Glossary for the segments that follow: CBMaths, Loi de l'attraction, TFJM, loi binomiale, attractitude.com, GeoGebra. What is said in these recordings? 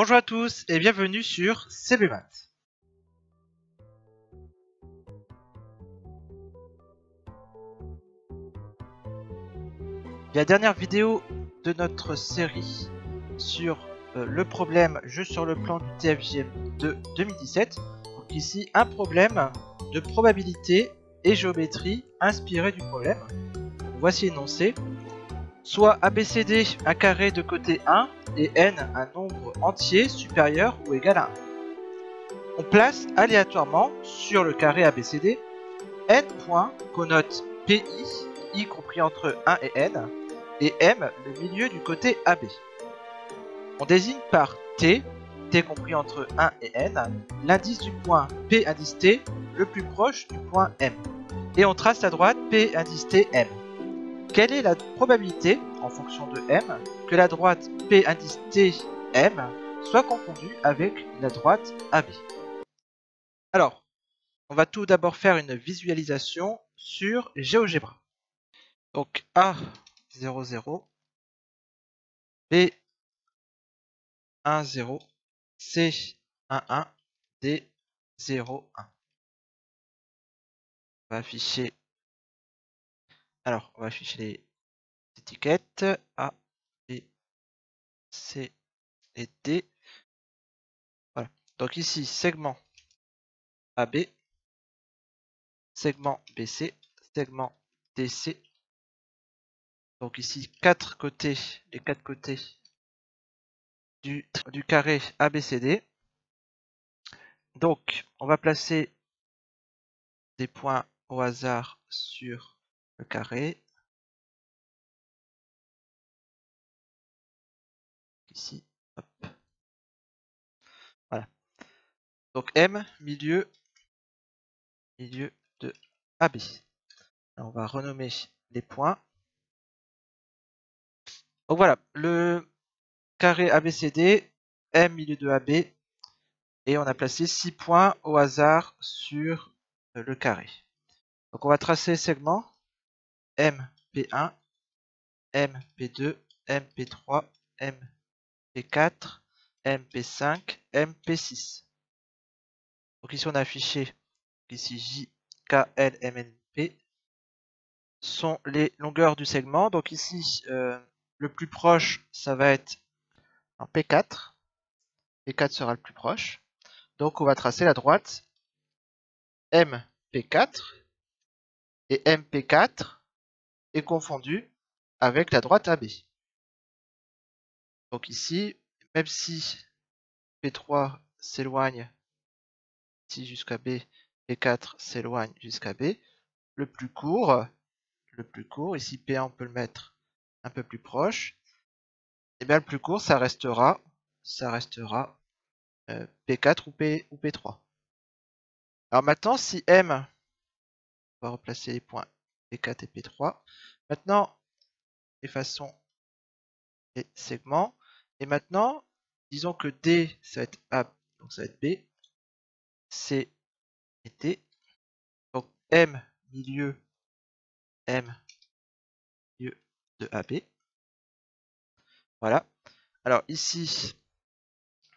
Bonjour à tous et bienvenue sur CBMaths. La dernière vidéo de notre série sur le problème jeu sur le plan du TFJM de 2017. Donc ici un problème de probabilité et géométrie inspiré du problème. Voici énoncé. Soit ABCD un carré de côté 1 et n un nombre entier supérieur ou égal à 1. On place aléatoirement sur le carré ABCD n points qu'on note PI, i compris entre 1 et n, et m le milieu du côté AB. On désigne par t, t compris entre 1 et n, l'indice du point P indice t le plus proche du point M. Et on trace à droite P indice t M. Quelle est la probabilité, en fonction de M, que la droite P indice TM soit confondue avec la droite AB? Alors, on va tout d'abord faire une visualisation sur GeoGebra. Donc A00, B10, C11, D01. On va afficher. Alors, on va afficher les étiquettes A, B, C et D. Voilà. Donc ici, segment AB, segment BC, segment DC. Donc ici, les quatre côtés du carré ABCD. Donc, on va placer des points au hasard sur le carré, ici, hop. Voilà. Donc M, milieu de AB. Alors on va renommer les points. Donc voilà, le carré ABCD, M, milieu de AB, et on a placé 6 points au hasard sur le carré. Donc on va tracer segment. MP1, MP2, MP3, MP4, MP5, MP6. Donc ici on a affiché, ici J, K, L, M, N, P, sont les longueurs du segment. Donc ici le plus proche ça va être en P4, P4 sera le plus proche. Donc on va tracer la droite MP4 et MP4 est confondu avec la droite AB. Donc ici, même si P3 s'éloigne ici jusqu'à B, P4 s'éloigne jusqu'à B, le plus court, ici P1 on peut le mettre un peu plus proche, et bien le plus court ça restera P4 ou P3. Alors maintenant si M, on va replacer les points P4 et P3. Maintenant, effaçons les segments. Et maintenant, disons que D, ça va être A, donc ça va être B, C et D. Donc M, milieu de AB. Voilà. Alors ici,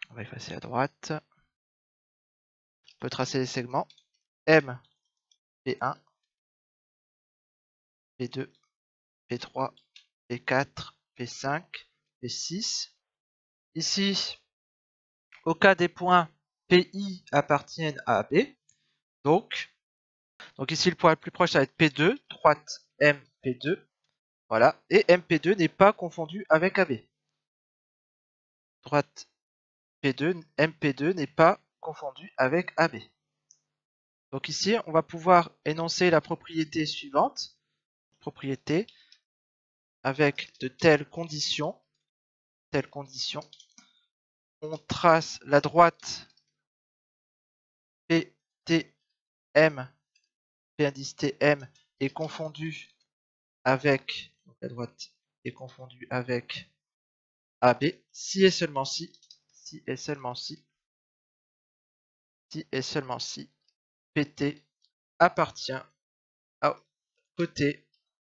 on va effacer à droite. On peut tracer les segments. M, P1. P2, P3, P4, P5, P6. Ici, au cas des points PI appartiennent à AB, donc ici le point le plus proche ça va être P2, droite MP2, voilà, et MP2 n'est pas confondu avec AB. Droite P2, MP2 n'est pas confondu avec AB. Donc ici, on va pouvoir énoncer la propriété suivante. Propriété avec de telles conditions, on trace la droite PTM, P indice TM est confondue avec AB si et seulement si PT appartient au côté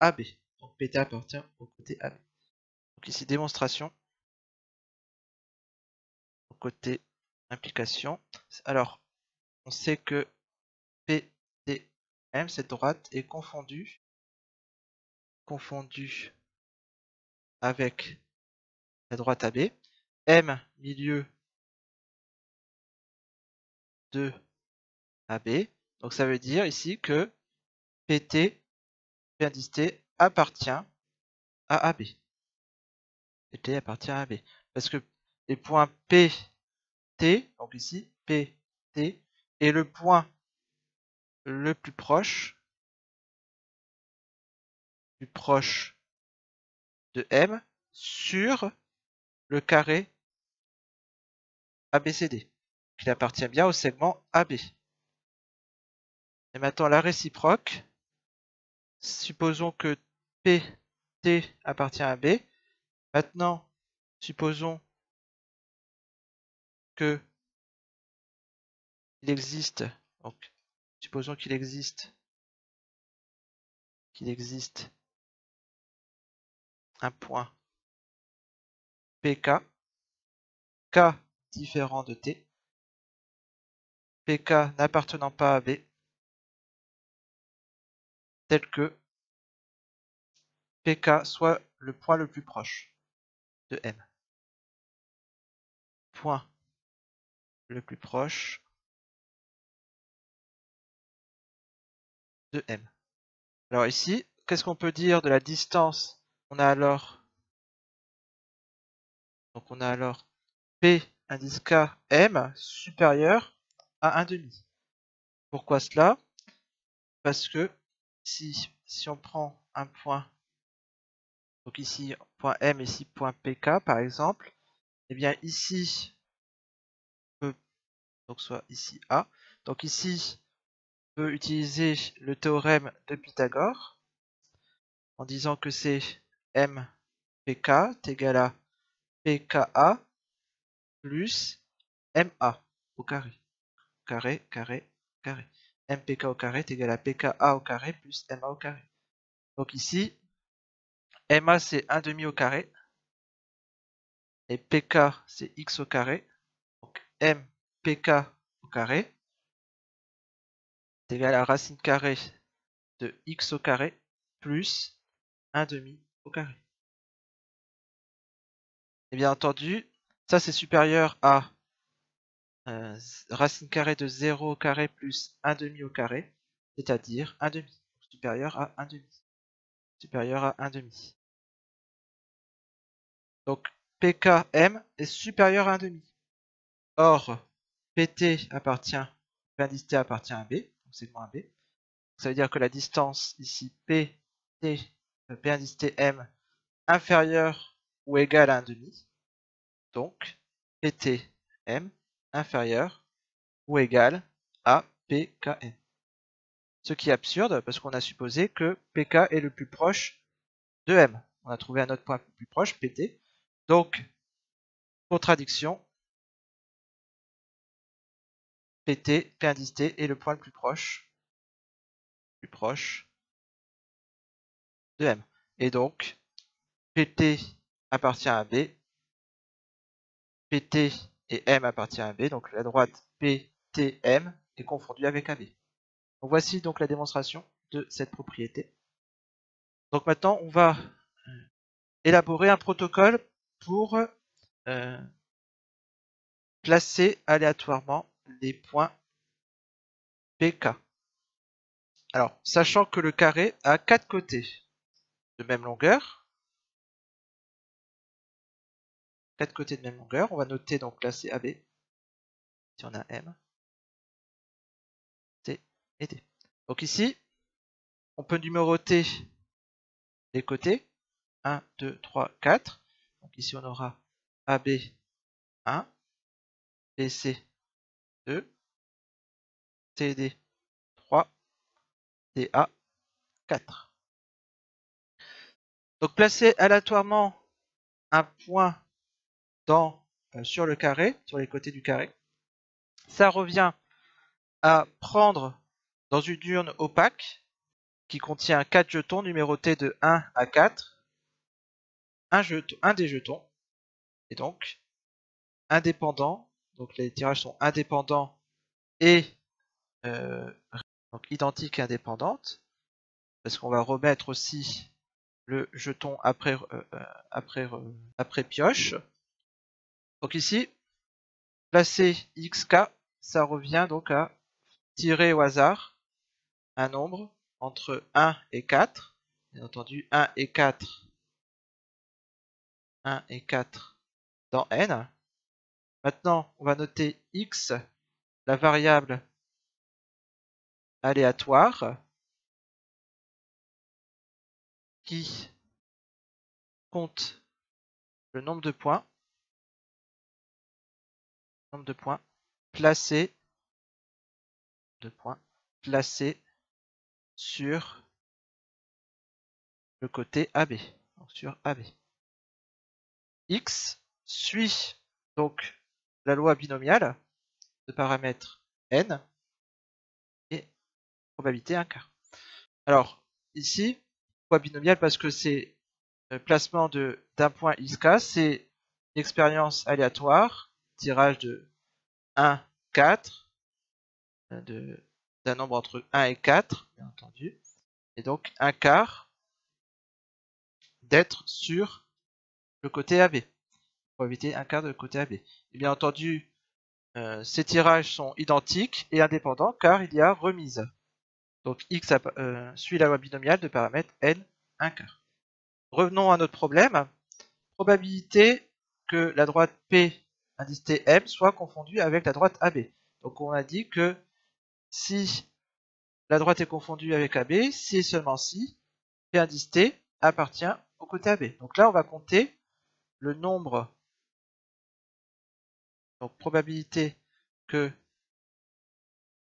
AB. Donc PT appartient au côté AB. Donc ici démonstration. Donc côté implication. Alors, on sait que PDM, cette droite, est confondue avec la droite AB. M, milieu de AB. Donc ça veut dire ici que PT, indice T, appartient à AB. PT appartient à AB. Parce que les points PT, donc ici PT, est le point le plus proche de M sur le carré ABCD. Il appartient bien au segment AB. Et maintenant la réciproque. Supposons que PT appartient à B. Maintenant, supposons que il existe, donc supposons qu'il existe un point PK, K différent de T, PK n'appartenant pas à B, tel que PK soit le point le plus proche de M. Point le plus proche de M. Alors ici, qu'est-ce qu'on peut dire de la distance? On a alors P indice K M supérieur à 1,5. Pourquoi cela? Parce que si on prend un point, donc ici point M, ici point PK par exemple, et bien ici peut, donc soit ici A, donc ici on peut utiliser le théorème de Pythagore en disant que c'est MPK est égal à PKA plus MA au carré. Carré, carré, carré. MPK au carré est égal à PKA au carré plus MA au carré. Donc ici, MA c'est 1,5 au carré. Et PK c'est X au carré. Donc MPK au carré est égal à racine carrée de X au carré plus 1,5 au carré. Et bien entendu, ça c'est supérieur à racine carrée de 0 au carré plus 1,5 au carré, c'est-à-dire 1,5, supérieur à 1,5. Supérieur à 1,5. Donc PKM est supérieur à 1,5. Or, PT appartient, l'indice T appartient à B, donc c'est moins B. Ça veut dire que la distance ici P indice TM inférieur ou égal à 1,5. Donc PTM inférieur ou égal à PKM. Ce qui est absurde parce qu'on a supposé que PK est le plus proche de M. On a trouvé un autre point plus proche, PT. Donc, contradiction, P indice T est le point le plus proche de M. Et donc, PT appartient à B, PT et M appartient à B, donc la droite PTM est confondue avec AB. Donc voici donc la démonstration de cette propriété. Donc maintenant, on va élaborer un protocole pour placer aléatoirement les points PK. Alors, sachant que le carré a 4 côtés de même longueur, on va noter donc là c'est AB, si on a M, T et D. Donc ici, on peut numéroter les côtés, 1, 2, 3, 4. Donc ici on aura AB 1, BC 2, CD 3, TA 4. Donc placer aléatoirement un point sur le carré, sur les côtés du carré, ça revient à prendre dans une urne opaque qui contient 4 jetons numérotés de 1 à 4 un des jetons, et donc indépendant donc les tirages sont indépendants et donc identiques et indépendantes, parce qu'on va remettre aussi le jeton après, après pioche. Donc ici, placer xk, ça revient donc à tirer au hasard un nombre entre 1 et 4. Bien entendu, 1 et 4 dans n. Maintenant, on va noter x, la variable aléatoire, qui compte le nombre de points, placés, sur le côté AB, donc sur AB. X suit donc la loi binomiale de paramètre n et probabilité 1 quart. Alors ici, binomiale parce que c'est le placement d'un point xk, c'est l'expérience aléatoire, tirage de 1, 4, d'un nombre entre 1 et 4, bien entendu, et donc 1 quart d'être sur le côté AB, pour éviter 1 quart de côté AB. Et bien entendu, ces tirages sont identiques et indépendants car il y a remise. Donc x suit la loi binomiale de paramètre n 1 quart. Revenons à notre problème. Probabilité que la droite P indice M soit confondue avec la droite AB. Donc on a dit que si la droite est confondue avec AB, si et seulement si P indice T appartient au côté AB. Donc là on va compter le nombre, donc probabilité que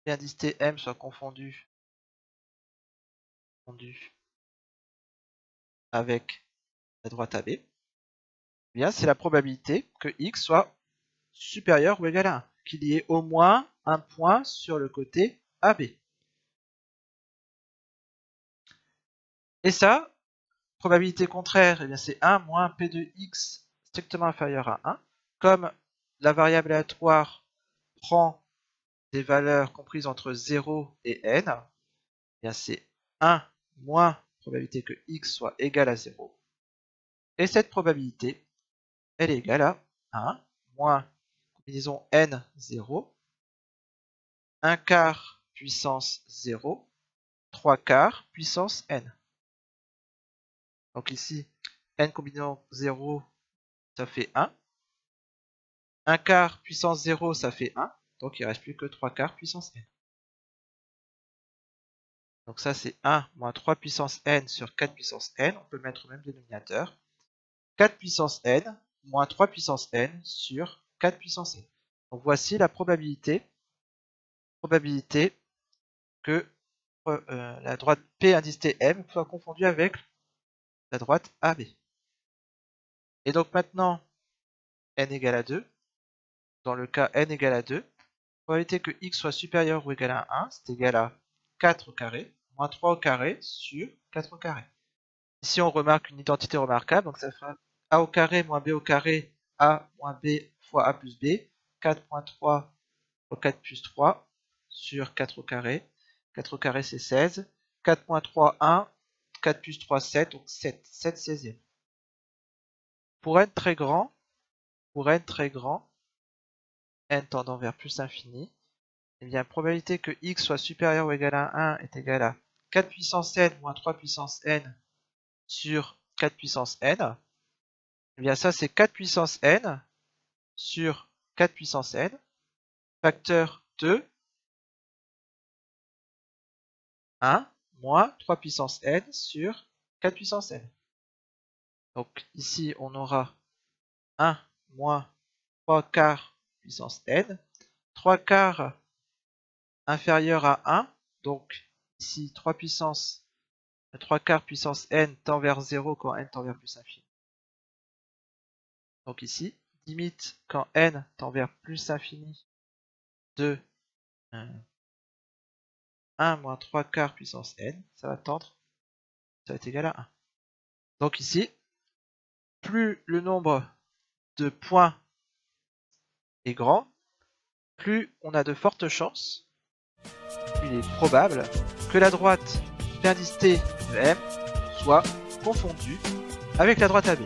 P indice M soit confondu avec la droite AB, eh bien c'est la probabilité que x soit supérieur ou égal à 1, qu'il y ait au moins un point sur le côté AB. Et ça, probabilité contraire, eh bien c'est 1 moins P de x strictement inférieur à 1. Comme la variable aléatoire prend des valeurs comprises entre 0 et n, eh bien c'est 1 moins probabilité que x soit égal à 0. Et cette probabilité, elle est égale à 1 moins, disons, n0, 1 quart puissance 0, 3 quarts puissance n. Donc ici, n combinaison 0, ça fait 1. 1 quart puissance 0, ça fait 1. Donc il ne reste plus que 3 quarts puissance n. Donc ça c'est 1 moins 3 puissance n sur 4 puissance n, on peut le mettre au même dénominateur. 4 puissance n moins 3 puissance n sur 4 puissance n. Donc voici la probabilité que la droite P indice M soit confondue avec la droite AB. Et donc maintenant, n égale à 2, dans le cas n égale à 2, probabilité que x soit supérieur ou égal à 1, c'est égal à 4 au carré, moins 3 au carré sur 4 au carré. Ici on remarque une identité remarquable, donc ça fera a au carré moins b au carré, a moins b fois a plus b, 4 moins 3 au 4 plus 3 sur 4 au carré, 4 au carré c'est 16, 4 moins 3 1, 4 plus 3 7, donc 7 16e. Pour n très grand, n tendant vers plus l'infini, eh bien, probabilité que x soit supérieur ou égal à 1 est égale à 4 puissance n moins 3 puissance n sur 4 puissance n. Eh bien, ça, c'est 4 puissance n sur 4 puissance n, facteur 2, 1 moins 3 puissance n sur 4 puissance n. Donc, ici, on aura 1 moins 3 quarts puissance n, 3 quarts inférieur à 1, donc ici 3 quarts puissance n tend vers 0 quand n tend vers plus infini. Donc ici, limite quand n tend vers plus infini de 1 moins 3 quarts puissance n, ça va être égal à 1. Donc ici, plus le nombre de points est grand, plus on a de fortes chances, il est probable, que la droite pernicée de M soit confondue avec la droite AB.